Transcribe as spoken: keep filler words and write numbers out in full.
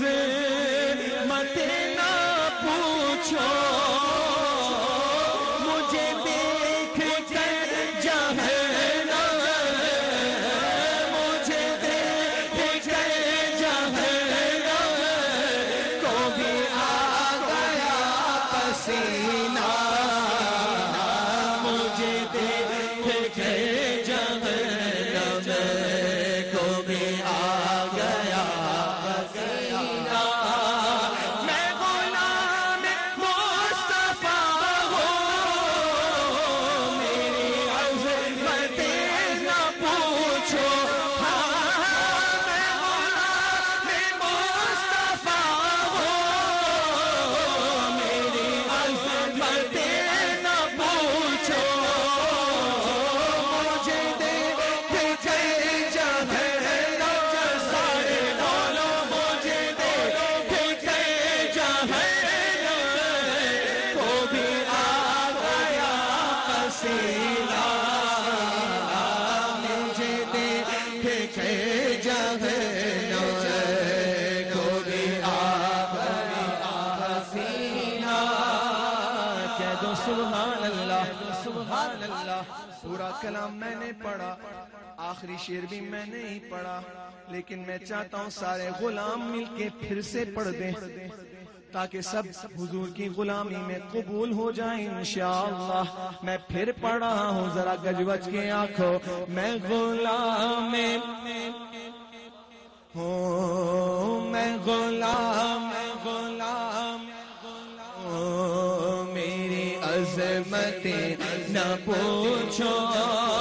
مت نہ پوچھو مجھے دیکھ کر جہنم مجھے دیکھ کر جہنم کو بھی آ گیا پسینہ مجھے دیکھ کر جہنم کو بھی آ گیا پسینہ سبحان اللہ سبحان اللہ پورا کلام میں نے پڑھا آخری شعر بھی میں نے ہی پڑھا لیکن میں چاہتا ہوں سارے غلام مل کے پھر سے پڑھ دیں تاکہ سب حضور کی غلامی میں قبول ہو جائیں انشاءاللہ میں پھر پڑھ رہا ہوں ذرا گج بج کے آنکھوں میں غلام ہوں میں غلام عظمتیں نہ پوچھو